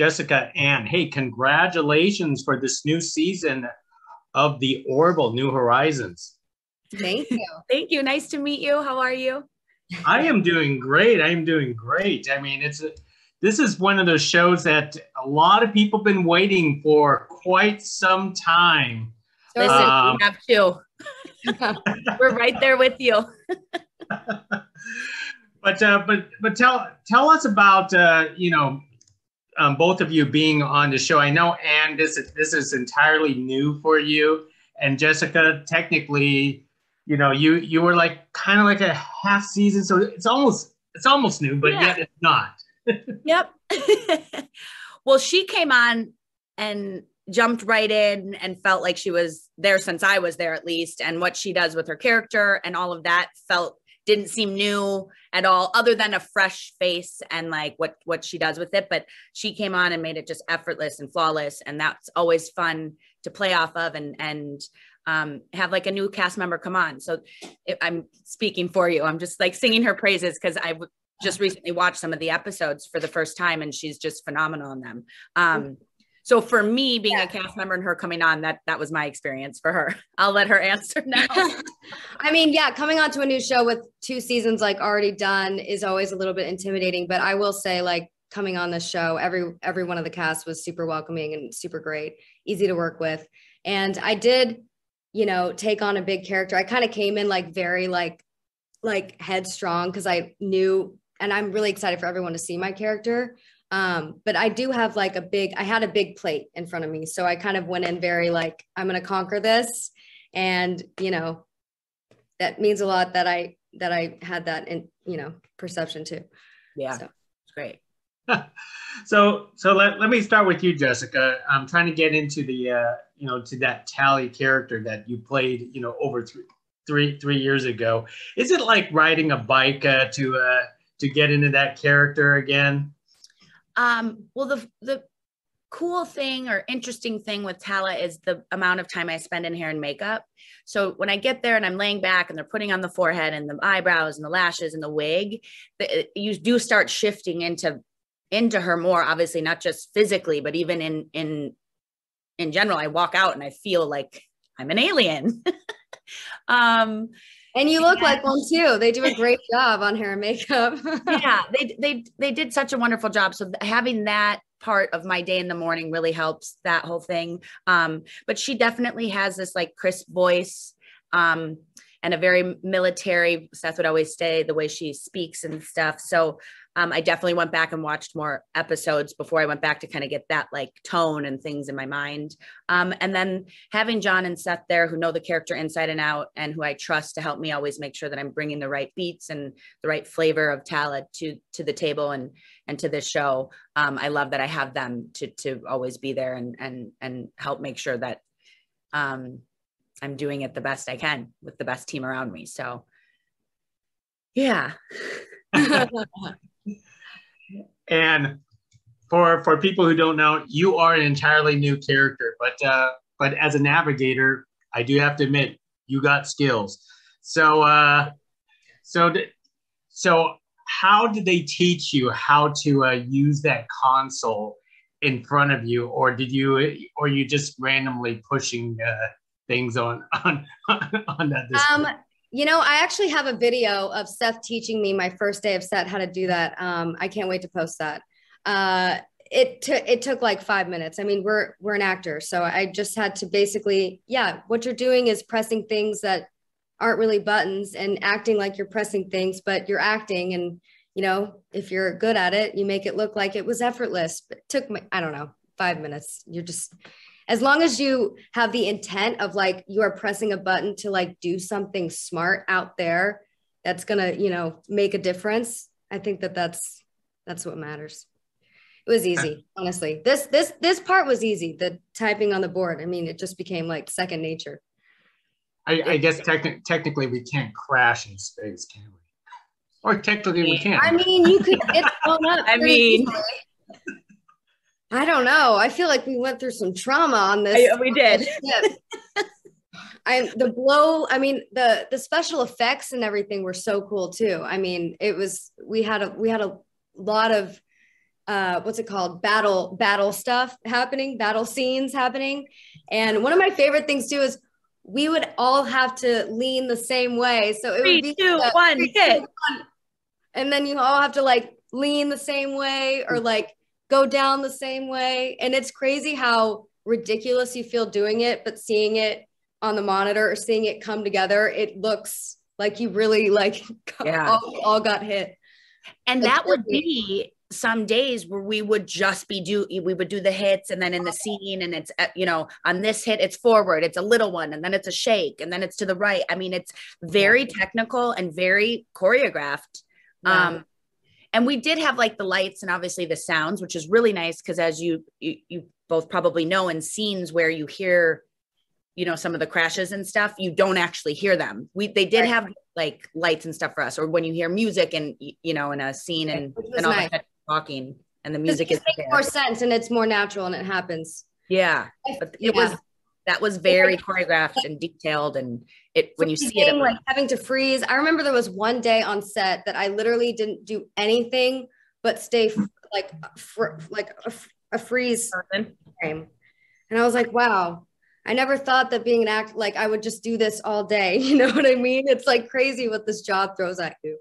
Jessica, Anne, hey, congratulations for this new season of The Orville New Horizons. Thank you. Thank you. Nice to meet you. How are you? I am doing great. I am doing great. I mean, this is one of those shows that a lot of people have been waiting for quite some time. Listen, we have to. We're right there with you. But tell us about both of you being on the show. I know, Anne, this is entirely new for you, and Jessica, technically, you were kind of like a half season, so it's almost new, but yet it's not. Yep. Well, she came on and jumped right in and felt like she was there since I was there, at least, and what she does with her character and all of that didn't seem new at all, other than a fresh face and like what she does with it. But she came on and made it just effortless and flawless, and that's always fun to play off of and have like a new cast member come on. So I'm speaking for you. I'm just like singing her praises, because I just recently watched some of the episodes for the first time, and she's just phenomenal in them. So for me, being a cast member and her coming on, that was my experience for her. I'll let her answer now. I mean, yeah, coming on to a new show with two seasons like already done is always a little bit intimidating, but I will say, like, coming on this show, every one of the cast was super welcoming and super great, easy to work with. And I did, take on a big character. I kind of came in very headstrong, because I knew, and I'm really excited for everyone to see my character. But I do have I had a big plate in front of me. So I kind of went in very I'm going to conquer this. And, that means a lot that I had that in, perception too. Yeah. So. Great. So let me start with you, Jessica. I'm trying to get into the, to that Tally character that you played, over three years ago. Is it like riding a bike, to get into that character again? Well, the cool thing or interesting thing with Talla is the amount of time I spend in hair and makeup. So when I get there and I'm laying back and they're putting on the forehead and the eyebrows and the lashes and the wig, you do start shifting into her more, obviously, not just physically, but even in general. I walk out and I feel like I'm an alien. And you look like one too. They do a great job on hair and makeup. Yeah, they did such a wonderful job. So having that part of my day in the morning really helps that whole thing. But she definitely has this crisp voice, and a very military. Seth would always say the way she speaks and stuff. So I definitely went back and watched more episodes before I went back to kind of get that tone and things in my mind. And then having John and Seth there, who know the character inside and out and who I trust to help me always make sure that I'm bringing the right beats and the right flavor of Talla to the table and to this show. I love that I have them to always be there and help make sure that I'm doing it the best I can with the best team around me. So, yeah. And for people who don't know, you are an entirely new character, but as a navigator, I do have to admit, you got skills. So so how did they teach you how to use that console in front of you, or you just randomly pushing things on that display? I actually have a video of Seth teaching me my first day of set how to do that. I can't wait to post that. It took 5 minutes. I mean, we're an actor, so I just had to basically, what you're doing is pressing things that aren't really buttons and acting like you're pressing things, but you're acting, and if you're good at it, you make it look like it was effortless. But it took me, 5 minutes. You're just, as long as you have the intent of you are pressing a button to do something smart out there that's gonna, make a difference. I think that's what matters. It was easy, honestly. This part was easy, the typing on the board. I mean, it just became second nature. I guess technically we can't crash in space, can we? Or technically we can. I mean, you could get blown up. I mean. I don't know. I feel like we went through some trauma on this. We did. The special effects and everything were so cool too. I mean, we had a lot of what's it called? Battle stuff happening, battle scenes happening. And one of my favorite things too is we would all have to lean the same way. So it would be 3, 2, 1, hit. And then you all have to like lean the same way or like go down the same way. And it's crazy how ridiculous you feel doing it, but seeing it on the monitor or seeing it come together, it looks like you really like all got hit. And it's that crazy. Would be some days where we would just be we would do the hits, and then in the scene, and it's, you know, on this hit, it's forward, it's a little one, and then it's a shake, and then it's to the right. I mean, it's very technical and very choreographed. Yeah. And we did have like the lights and obviously the sounds, which is really nice. Cause as you both probably know, in scenes where you hear, you know, some of the crashes and stuff, you don't actually hear them. They did have like lights and stuff for us, or when you hear music and, you know, in a scene and all that talking and the music is more sense and it's more natural and it happens. Yeah. But it was, that was very choreographed and detailed. And it, when you see it, like having to freeze. I remember there was one day on set that I literally didn't do anything but stay like a freeze frame. And I was like, wow, I never thought that being an actor, like I would just do this all day. You know what I mean? It's like crazy what this job throws at you,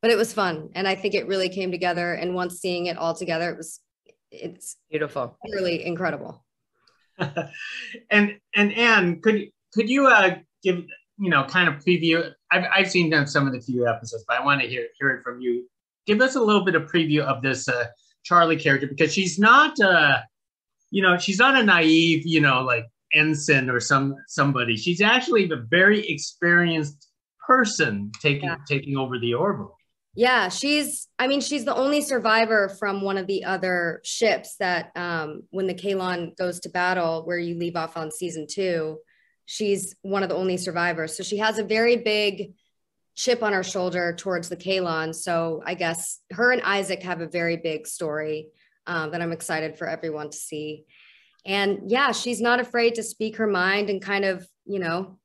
but it was fun. And I think it really came together. And once seeing it all together, it's beautiful, really incredible. And Anne, could you give, you know, kind of preview, I've seen some of the few episodes, but I want to hear it from you. Give us a little bit of preview of this Charlie character, because she's not, you know, she's not a naive, you know, like ensign or somebody. She's actually a very experienced person taking over the Orville. Yeah, she's the only survivor from one of the other ships that when the Kaelon goes to battle, where you leave off on season 2, she's one of the only survivors. So she has a very big chip on her shoulder towards the Kaelon. So I guess her and Isaac have a very big story that I'm excited for everyone to see. And yeah, she's not afraid to speak her mind and kind of, you know,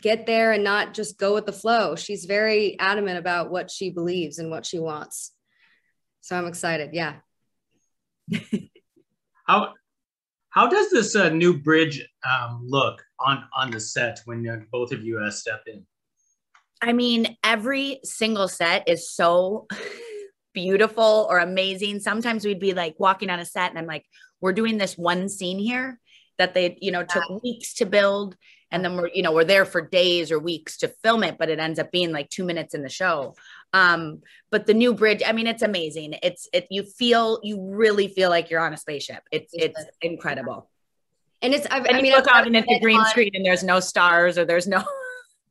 get there and not just go with the flow. She's very adamant about what she believes and what she wants. So I'm excited. Yeah. How does this new bridge look on the set when both of you step in? I mean, every single set is so beautiful or amazing. Sometimes we'd be like walking on a set and I'm like, we're doing this one scene here that they, you know, took weeks to build. And then we're there for days or weeks to film it, but it ends up being like 2 minutes in the show. But the new bridge, I mean, it's amazing. You really feel like you're on a spaceship. It's incredible. And I mean, you look out and it's a green screen and there's no stars or there's no,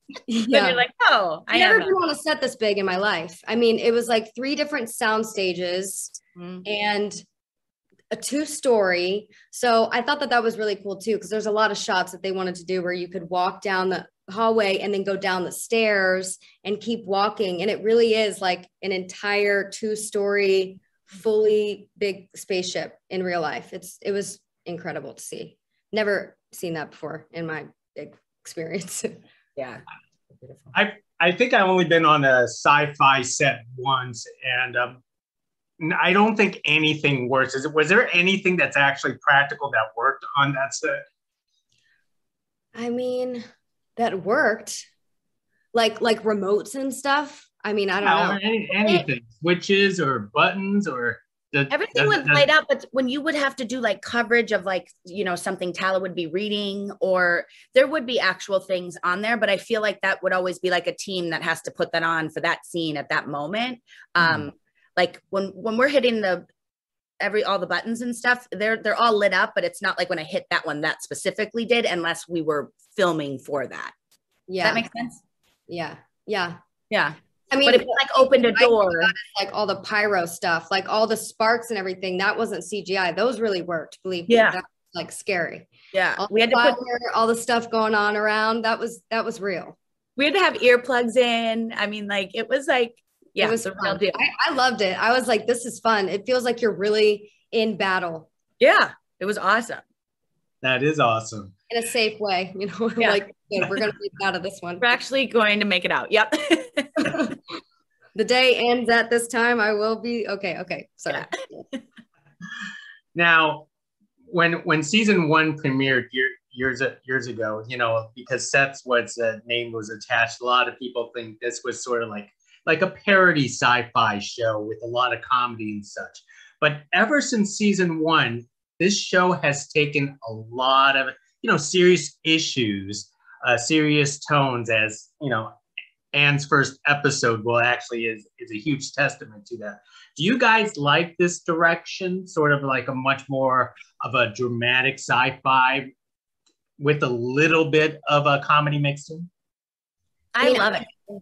and you're like, oh, I've never been on a set this big in my life. I mean, it was like 3 different sound stages and a 2-story. So I thought that was really cool too, because there's a lot of shots that they wanted to do where you could walk down the hallway and then go down the stairs and keep walking. And it really is like an entire 2-story, fully big spaceship in real life. It was incredible to see. Never seen that before in my big experience. Yeah. I think I've only been on a sci-fi set once, and I don't think anything works. Was there anything that's actually practical that worked on that set? I mean, that worked, like remotes and stuff. I mean, I don't know. Anything, switches or buttons or everything was laid out. But when you would have to do like coverage of like, you know, something Talla would be reading, or there would be actual things on there. But I feel like that would always be like a team that has to put that on for that scene at that moment. Like when we're hitting all the buttons and stuff, they're all lit up, but it's not like when I hit that one that specifically did, unless we were filming for that. Yeah. Does that make sense? Yeah. Yeah. Yeah. I mean, but if you like opened a door, like all the pyro stuff, like all the sparks and everything, that wasn't CGI. Those really worked, believe me. Yeah. That was like scary. Yeah. We had to put all the stuff going on around. That was real. We had to have earplugs in. I mean, like it was like, yeah, it was a real deal. I loved it. I was like, this is fun. It feels like you're really in battle. Yeah, it was awesome. That is awesome. In a safe way, you know, like we're going to make it out of this one. We're actually going to make it out. Yep. The day ends at this time. I will be okay. Okay, sorry. Yeah. Now, when season one premiered years ago, you know, because Seth's name was attached, a lot of people think this was sort of like a parody sci-fi show with a lot of comedy and such. But ever since season one, this show has taken a lot of, you know, serious issues, serious tones, as, you know, Anne's first episode, well, actually is a huge testament to that. Do you guys like this direction? Sort of like a much more of a dramatic sci-fi with a little bit of a comedy mixed in? I love it.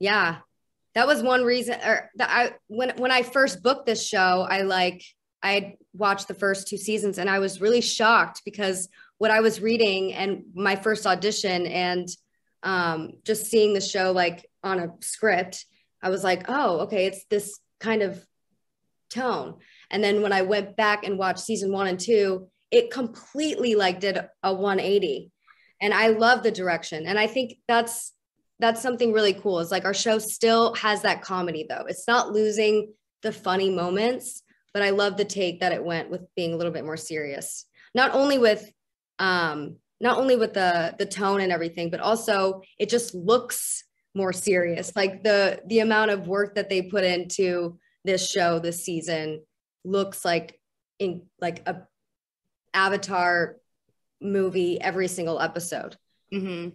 Yeah. That was one reason, or when I first booked this show, I watched the first two seasons and I was really shocked because what I was reading and my first audition and just seeing the show like on a script, I was like, oh, okay, it's this kind of tone. And then when I went back and watched season 1 and 2, it completely like did a 180. And I love the direction. And I think that's something really cool. It's like our show still has that comedy though. It's not losing the funny moments, but I love the take that it went with being a little bit more serious. Not only with the tone and everything, but also it just looks more serious. Like the amount of work that they put into this show this season looks like in like a Avatar movie every single episode. Mm-hmm.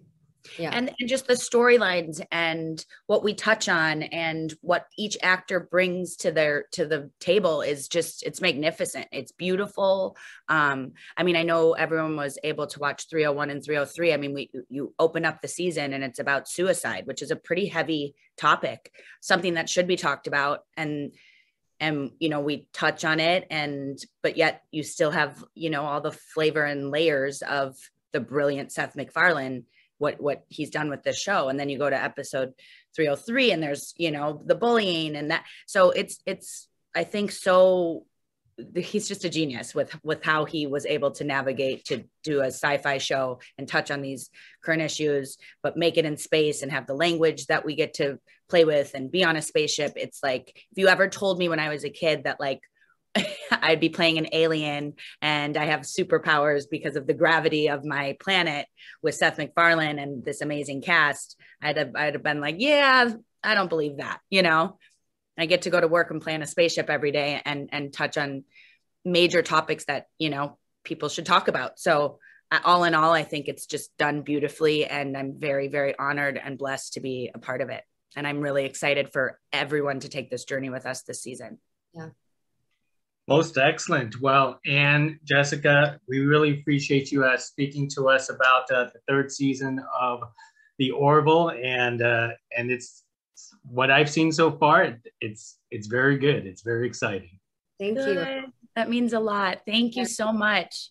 Yeah. And just the storylines and what we touch on and what each actor brings to the table is just, it's magnificent. It's beautiful. I mean, I know everyone was able to watch 301 and 303. I mean, you open up the season and it's about suicide, which is a pretty heavy topic, something that should be talked about. And, you know, we touch on it but yet you still have, you know, all the flavor and layers of the brilliant Seth MacFarlane, what he's done with this show. And then you go to episode 303 and there's, you know, the bullying and that. So he's just a genius with how he was able to navigate to do a sci-fi show and touch on these current issues, but make it in space and have the language that we get to play with and be on a spaceship. It's like, if you ever told me when I was a kid that like, I'd be playing an alien and I have superpowers because of the gravity of my planet with Seth MacFarlane and this amazing cast, I'd have been like, yeah, I don't believe that. You know, I get to go to work and plan a spaceship every day and touch on major topics that, you know, people should talk about. So all in all, I think it's just done beautifully and I'm very, very honored and blessed to be a part of it. And I'm really excited for everyone to take this journey with us this season. Yeah. Most excellent. Well, Anne, Jessica, we really appreciate you speaking to us about the third season of The Orville, and it's what I've seen so far. It's very good. It's very exciting. Thank you. That means a lot. Thank you so much.